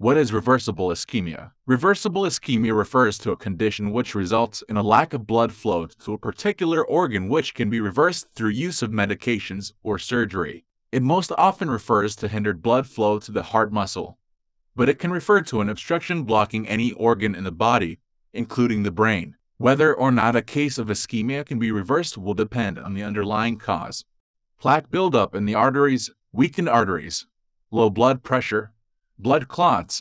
What is reversible ischemia? Reversible ischemia refers to a condition which results in a lack of blood flow to a particular organ, which can be reversed through use of medications or surgery. It most often refers to hindered blood flow to the heart muscle, but it can refer to an obstruction blocking any organ in the body, including the brain. Whether or not a case of ischemia can be reversed will depend on the underlying cause. Plaque buildup in the arteries, weakened arteries, low blood pressure, blood clots,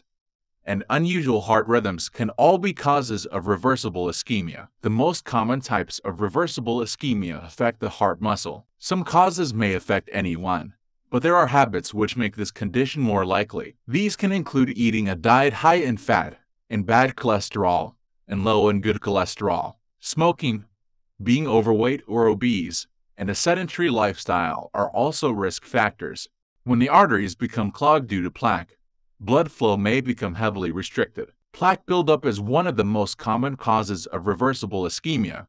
and unusual heart rhythms can all be causes of reversible ischemia. The most common types of reversible ischemia affect the heart muscle. Some causes may affect any one, but there are habits which make this condition more likely. These can include eating a diet high in fat and bad cholesterol, and low and good cholesterol, smoking, being overweight or obese, and a sedentary lifestyle are also risk factors. When the arteries become clogged due to plaque, blood flow may become heavily restricted. Plaque buildup is one of the most common causes of reversible ischemia,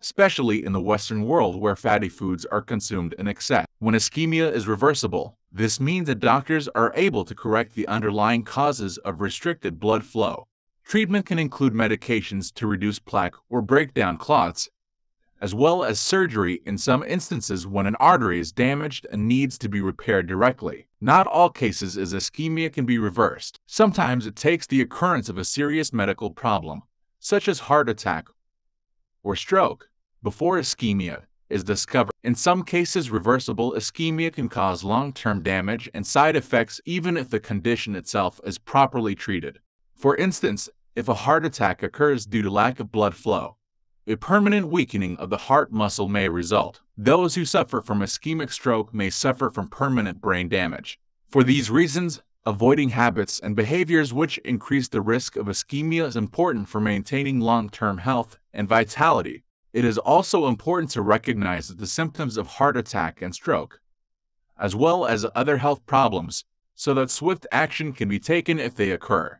especially in the Western world where fatty foods are consumed in excess. When ischemia is reversible, this means that doctors are able to correct the underlying causes of restricted blood flow. Treatment can include medications to reduce plaque or break down clots, as well as surgery in some instances when an artery is damaged and needs to be repaired directly. Not all cases of ischemia can be reversed. Sometimes it takes the occurrence of a serious medical problem, such as heart attack or stroke, before ischemia is discovered. In some cases, reversible ischemia can cause long-term damage and side effects even if the condition itself is properly treated. For instance, if a heart attack occurs due to lack of blood flow, a permanent weakening of the heart muscle may result. Those who suffer from ischemic stroke may suffer from permanent brain damage. For these reasons, avoiding habits and behaviors which increase the risk of ischemia is important for maintaining long-term health and vitality. It is also important to recognize that the symptoms of heart attack and stroke, as well as other health problems, so that swift action can be taken if they occur.